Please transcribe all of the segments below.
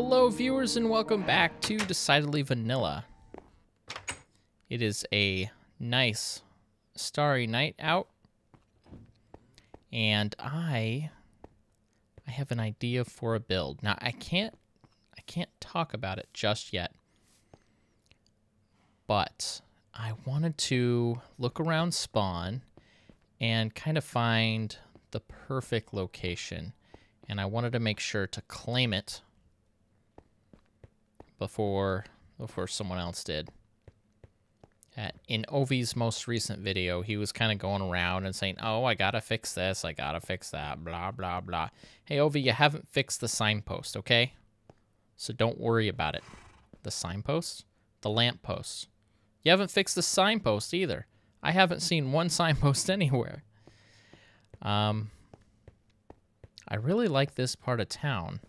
Hello viewers and welcome back to Decidedly Vanilla. It is a nice starry night out and I have an idea for a build. Now I can't talk about it just yet, but I wanted to look around spawn and kind of find the perfect location, and I wanted to make sure to claim it before someone else did. In Ovi's most recent video, he was kind of going around and saying, oh, I gotta fix this, I gotta fix that, blah, blah, blah. Hey, Ovi, you haven't fixed the signpost, okay? So don't worry about it. The signpost? The lamppost. You haven't fixed the signpost either. I haven't seen one signpost anywhere. I really like this part of town.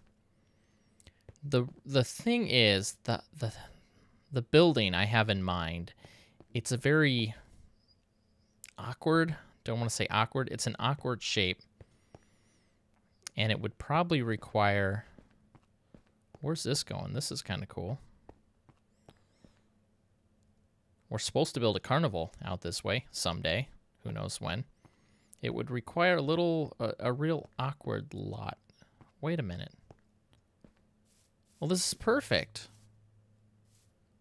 The thing is, the building I have in mind, it's a very awkward, don't want to say awkward, it's an awkward shape. And it would probably require, where's this going? This is kind of cool. We're supposed to build a carnival out this way someday, who knows when. It would require a real awkward lot. Wait a minute. Well, this is perfect.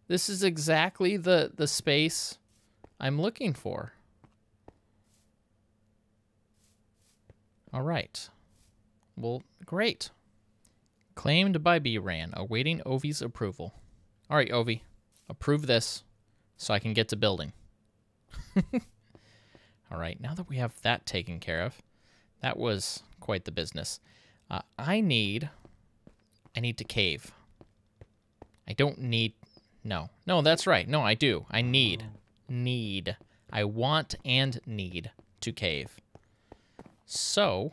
This is exactly the space I'm looking for. All right. Well, great. Claimed by bRanN, awaiting Ovi's approval. All right, Ovi, approve this so I can get to building. All right, now that we have that taken care of, that was quite the business. I need to cave. I don't need... No. No, that's right. No, I do. I need. Need. I want and need to cave. So...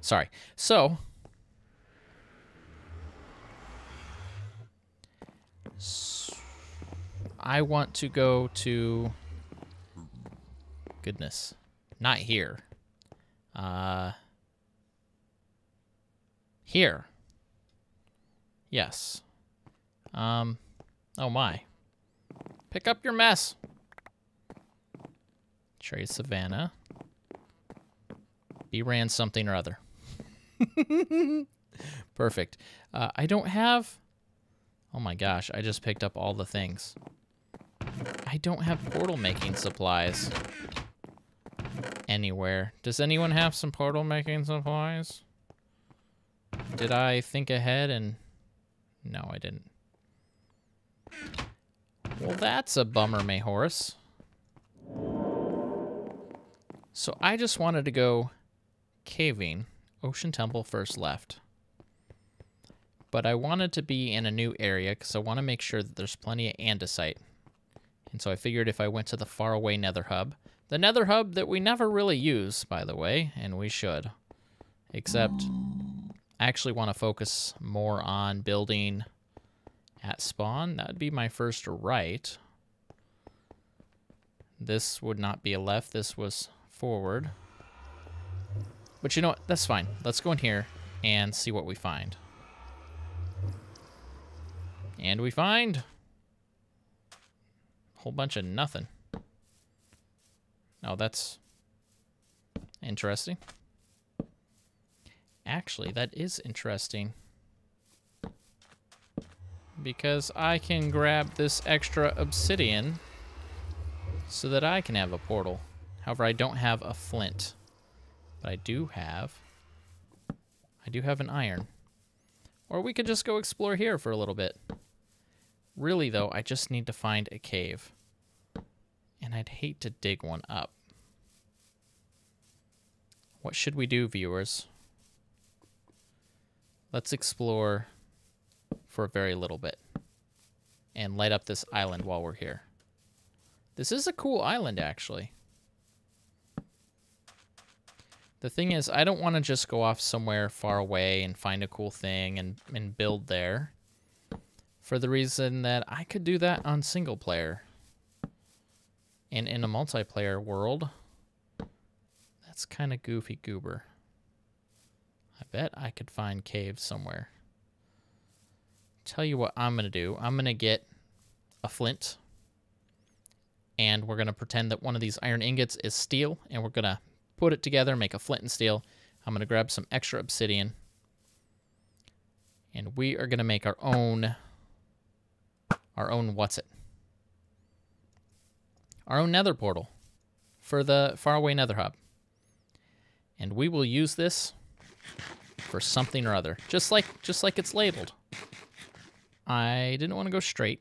Sorry. So... I want to go to... Goodness. Not here. Here. Yes. Oh my. Pick up your mess. Trade Savannah. bRanN something or other. Perfect. I don't have... Oh my gosh, I just picked up all the things. I don't have portal making supplies anywhere. Does anyone have some portal making supplies? Did I think ahead and... No, I didn't. Well, that's a bummer, Mayhorse. So I just wanted to go caving. Ocean Temple first left. But I wanted to be in a new area because I want to make sure that there's plenty of andesite. And so I figured if I went to the faraway nether hub... The nether hub that we never really use, by the way, and we should. Except... I actually want to focus more on building at spawn. That would be my first right. This would not be a left. This was forward. But you know what? That's fine. Let's go in here and see what we find. And we find a whole bunch of nothing. Oh, that's interesting. Actually, that is interesting because I can grab this extra obsidian so that I can have a portal. However, I don't have a flint, but I do have an iron. Or we could just go explore here for a little bit. Really, though, I just need to find a cave, and I'd hate to dig one up. What should we do, viewers? Let's explore for a very little bit and light up this island while we're here. This is a cool island, actually. The thing is, I don't want to just go off somewhere far away and find a cool thing and build there, for the reason that I could do that on single player. And in a multiplayer world, That's kind of goofy goober. I bet I could find caves somewhere. Tell you what I'm going to do. I'm going to get a flint. And we're going to pretend that one of these iron ingots is steel. And we're going to put it together, make a flint and steel. I'm going to grab some extra obsidian. And we are going to make our own... Our own nether portal for the faraway nether hub. And we will use this for something or other. Just like it's labeled. I didn't want to go straight.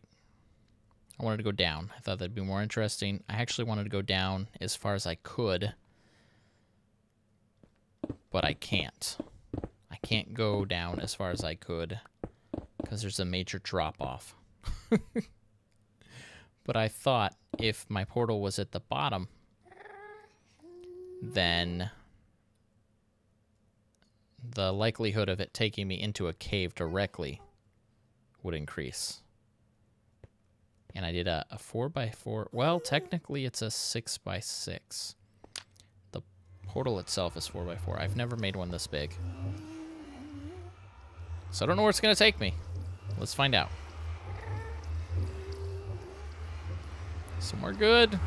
I wanted to go down. I thought that'd be more interesting. I actually wanted to go down as far as I could. But I can't. I can't go down as far as I could because there's a major drop-off. But I thought if my portal was at the bottom, then the likelihood of it taking me into a cave directly would increase. And I did a 4x4. Well, technically it's a 6x6. The portal itself is 4x4. I've never made one this big. So I don't know where it's going to take me. Let's find out. Somewhere good.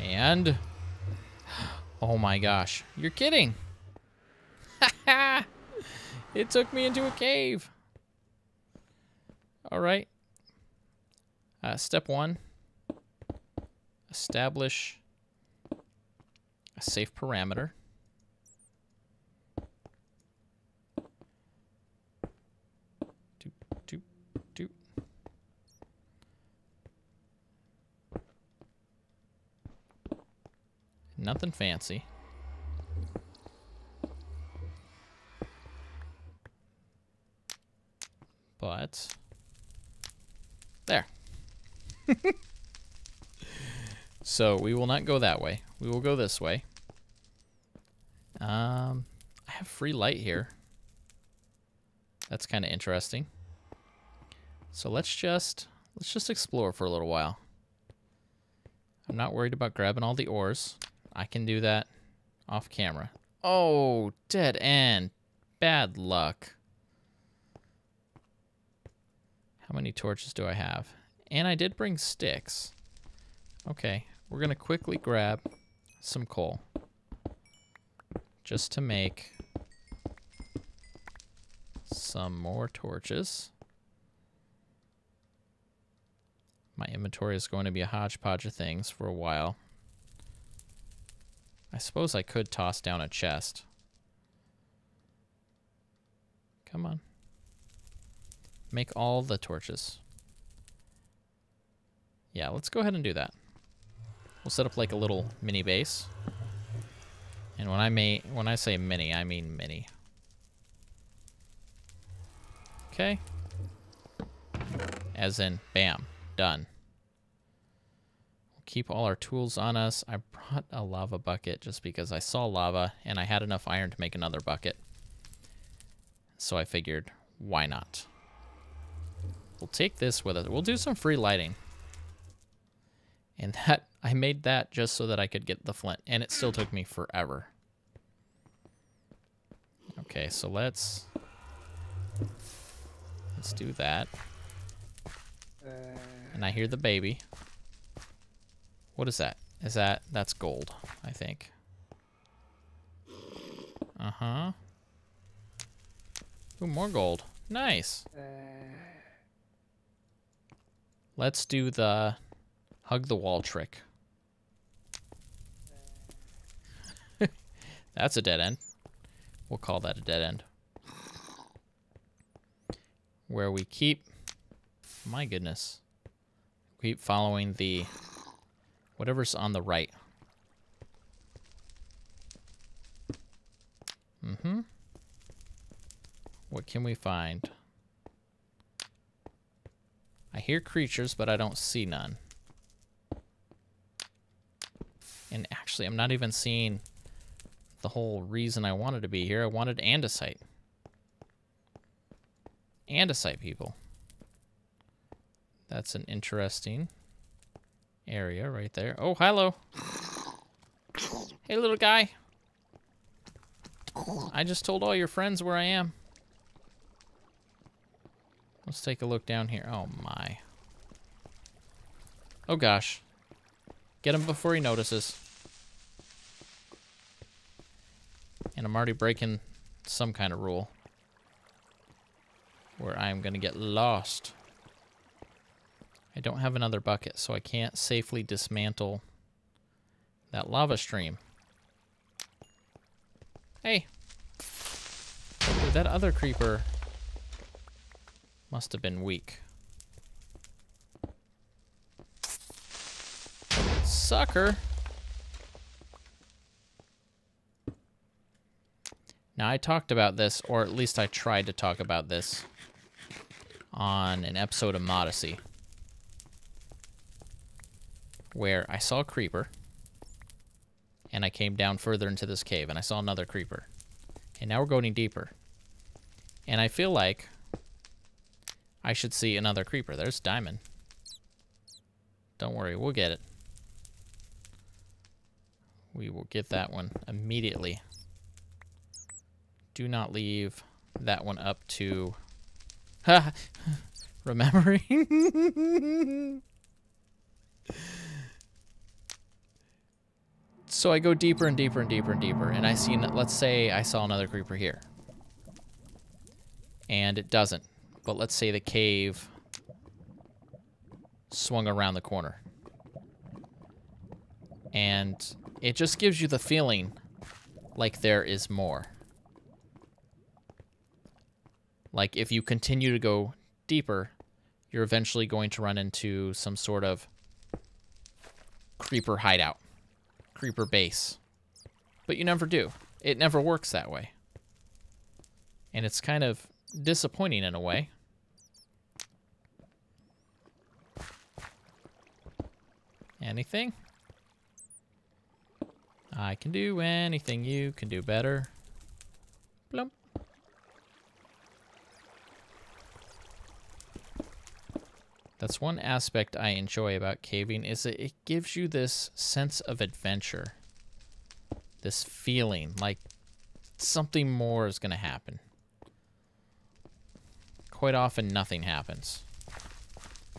And... oh my gosh. You're kidding. It took me into a cave. All right. Step one. Establish a safe parameter. Nothing fancy. But there. So we will not go that way. We will go this way. I have free light here. That's kind of interesting. So let's just explore for a little while. I'm not worried about grabbing all the ores. I can do that off camera. Oh, dead end. Bad luck. How many torches do I have? And I did bring sticks. Okay, we're going to quickly grab some coal. Just to make some more torches. My inventory is going to be a hodgepodge of things for a while. I suppose I could toss down a chest. Come on. Make all the torches. Yeah, let's go ahead and do that. We'll set up like a little mini base. And when I say mini, I mean mini. Okay. As in, bam, done. Keep all our tools on us. I brought a lava bucket just because I saw lava and I had enough iron to make another bucket. So I figured, why not? We'll take this with us. We'll do some free lighting. And that, I made that just so that I could get the flint, and it still took me forever. Okay, so let's do that. And I hear the baby. What is that? That's gold, I think. Uh-huh. Ooh, more gold. Nice. Let's do the hug the wall trick. That's a dead end. We'll call that a dead end. Where we keep... my goodness. We keep following the... whatever's on the right. Mm-hmm. What can we find? I hear creatures, but I don't see none. And actually, I'm not even seeing the whole reason I wanted to be here. I wanted andesite. Andesite, people. That's an interesting... area right there. Oh, hello. Hey, little guy. I just told all your friends where I am. Let's take a look down here. Oh, my. Oh, gosh. Get him before he notices. And I'm already breaking some kind of rule where I'm going to get lost. I don't have another bucket, so I can't safely dismantle that lava stream. Hey. Ooh, that other creeper must have been weak. Sucker. Now, I talked about this, or at least I tried to talk about this on an episode of Modesty, where I saw a creeper, and I came down further into this cave, and I saw another creeper. And now we're going deeper. And I feel like I should see another creeper. There's diamond. Don't worry, we'll get it. We will get that one immediately. Do not leave that one up to... remembering. So I go deeper and deeper and deeper and deeper, and I see, let's say I saw another creeper here. And it doesn't. But let's say the cave swung around the corner. And it just gives you the feeling like there is more. Like, if you continue to go deeper, you're eventually going to run into some sort of creeper hideout, creeper base. But you never do. It never works that way. And it's kind of disappointing in a way. Anything? I can do anything you can do better. Plump. That's one aspect I enjoy about caving, is that it gives you this sense of adventure. This feeling like something more is going to happen. Quite often nothing happens.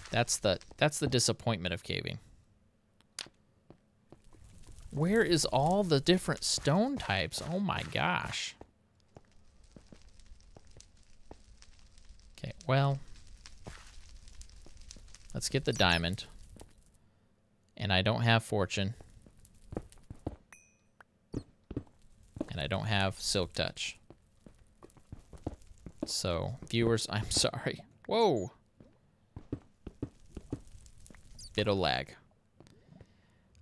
That's the disappointment of caving. Where is all the different stone types? Oh my gosh. Okay, well, let's get the diamond. And I don't have fortune. And I don't have silk touch. So, viewers, I'm sorry. Whoa! Bit of lag.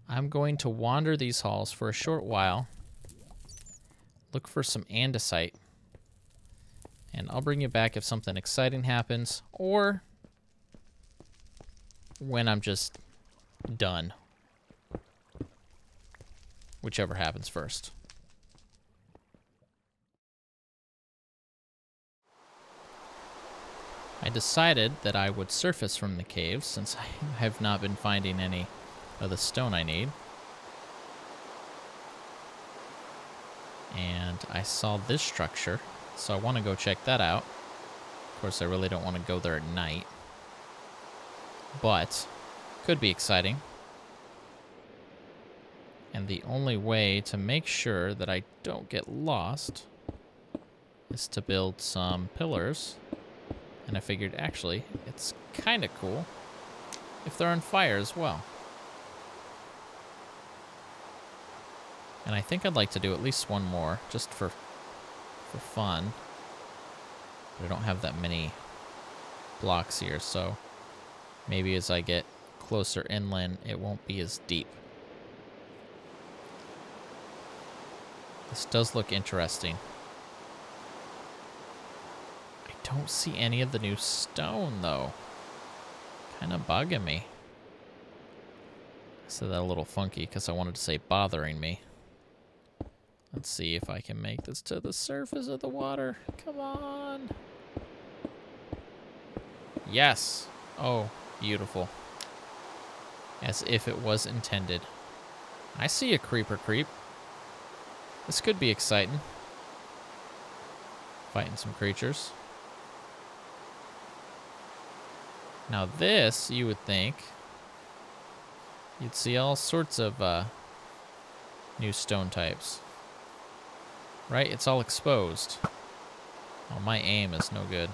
I'm going to wander these halls for a short while, look for some andesite, and I'll bring you back if something exciting happens, or when I'm just done. Whichever happens first. I decided that I would surface from the cave since I have not been finding any of the stone I need. And I saw this structure, so I want to go check that out. Of course, I really don't want to go there at night, but could be exciting. And the only way to make sure that I don't get lost is to build some pillars. And I figured, actually, it's kind of cool if they're on fire as well. And I think I'd like to do at least one more, just for fun. But I don't have that many blocks here, so maybe as I get closer inland, it won't be as deep. This does look interesting. I don't see any of the new stone, though. Kind of bugging me. I said that a little funky because I wanted to say bothering me. Let's see if I can make this to the surface of the water. Come on. Yes. Oh, beautiful. As if it was intended. I see a creeper creep. This could be exciting. Fighting some creatures. Now this, you would think, you'd see all sorts of new stone types. Right? It's all exposed. Oh, my aim is no good.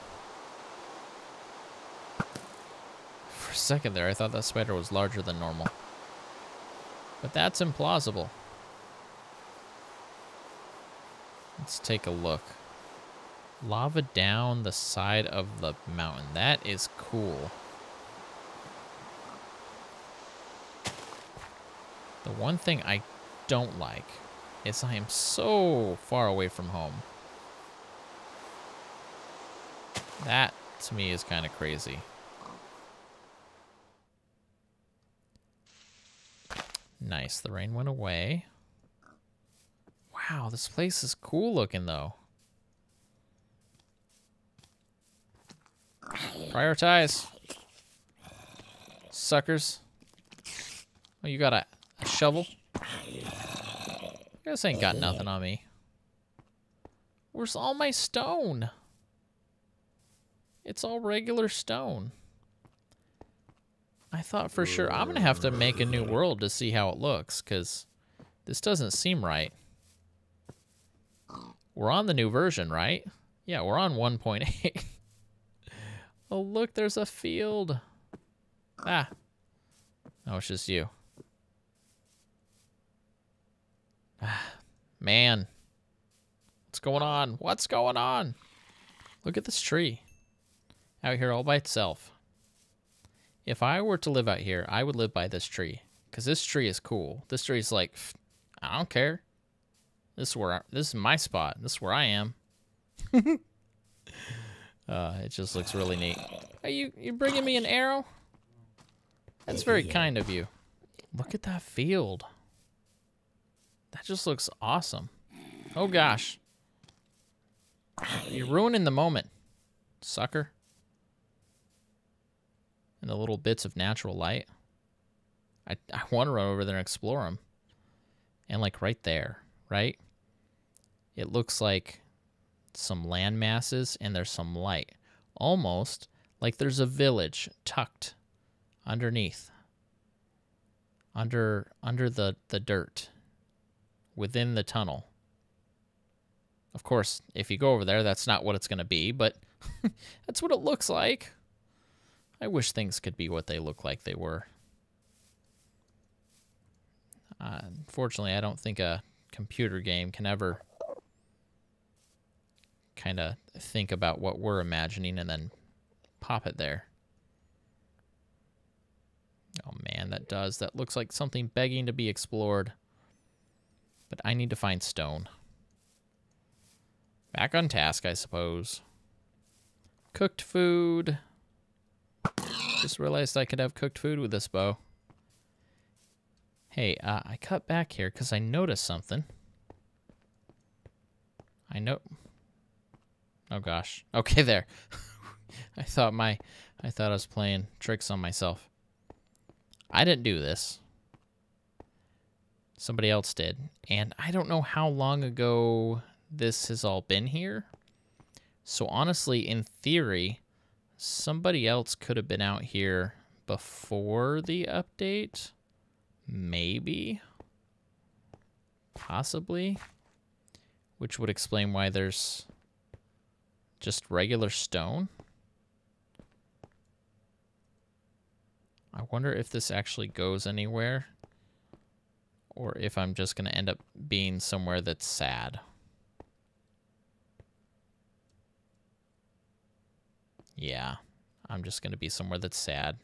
For a second there, I thought that spider was larger than normal. But that's implausible. Let's take a look. Lava down the side of the mountain. That is cool. The one thing I don't like is I am so far away from home. That, to me, is kind of crazy. Nice. The rain went away. Wow, this place is cool looking, though. Prioritize. Suckers. Oh, you got a shovel? You guys ain't got nothing on me. Where's all my stone? It's all regular stone. I thought for sure I'm going to have to make a new world to see how it looks, because this doesn't seem right. We're on the new version, right? Yeah, we're on 1.8. Oh, look, there's a field. Ah. Oh, it's just you. Ah, man. What's going on? What's going on? Look at this tree. Out here all by itself. If I were to live out here, I would live by this tree. Because this tree is cool. This tree is like, I don't care. This is my spot. This is where I am. It just looks really neat. Are you bringing me an arrow? That's very kind of you. Look at that field. That just looks awesome. Oh gosh. You're ruining the moment, sucker. And the little bits of natural light. I want to run over there and explore them. And like right there, right? It looks like some land masses and there's some light. Almost like there's a village tucked underneath. Under the dirt. Within the tunnel. Of course, if you go over there, that's not what it's going to be, but that's what it looks like. I wish things could be what they look like they were. Unfortunately, I don't think a computer game can ever kind of think about what we're imagining and then pop it there. Oh man, that looks like something begging to be explored. But I need to find stone. Back on task, I suppose. Cooked food. Just realized I could have cooked food with this bow. Hey, I cut back here because I noticed something. Oh gosh. Okay, there. I thought I was playing tricks on myself. I didn't do this. Somebody else did, and I don't know how long ago this has all been here. So honestly, in theory, somebody else could have been out here before the update. Maybe. Possibly. Which would explain why there's just regular stone. I wonder if this actually goes anywhere. Or if I'm just going to end up being somewhere that's sad. Yeah, I'm just going to be somewhere that's sad.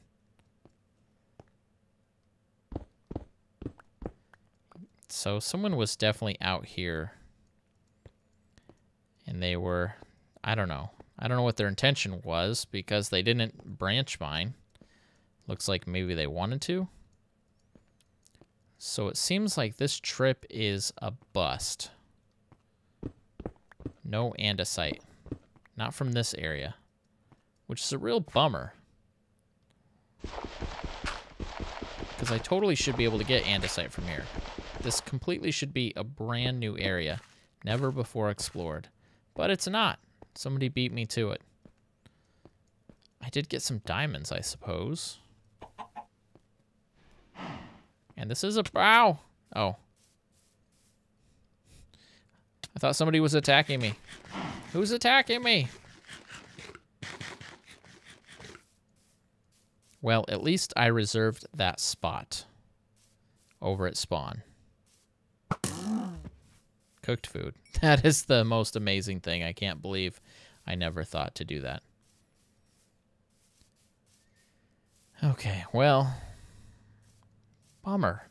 So someone was definitely out here. And they were, I don't know. I don't know what their intention was because they didn't branch mine. Looks like maybe they wanted to. So it seems like this trip is a bust. No andesite. Not from this area. Which is a real bummer. Because I totally should be able to get andesite from here. This completely should be a brand new area, never before explored. But it's not. Somebody beat me to it. I did get some diamonds, I suppose. And this is a bow. Oh. I thought somebody was attacking me. Who's attacking me? Well, at least I reserved that spot over at spawn. Cooked food. That is the most amazing thing. I can't believe I never thought to do that. Okay, well, bummer.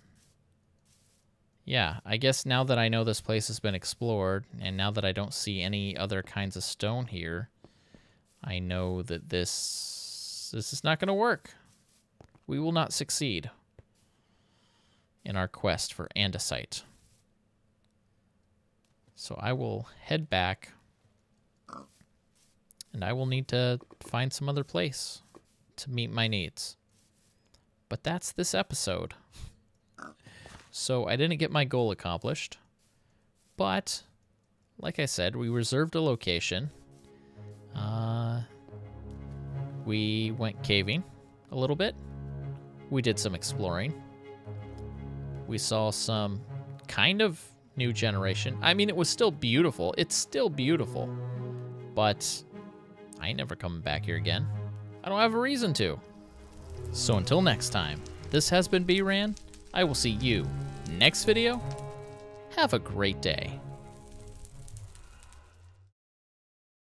Yeah, I guess now that I know this place has been explored, and now that I don't see any other kinds of stone here, I know that this is not going to work. We will not succeed in our quest for andesite. So I will head back, and I will need to find some other place to meet my needs. But that's this episode. So I didn't get my goal accomplished, but like I said, we reserved a location. We went caving a little bit. We did some exploring. We saw some kind of new generation. I mean, it was still beautiful. It's still beautiful, but I ain't never coming back here again. I don't have a reason to. So until next time, this has been bRanN. I will see you next video. Have a great day.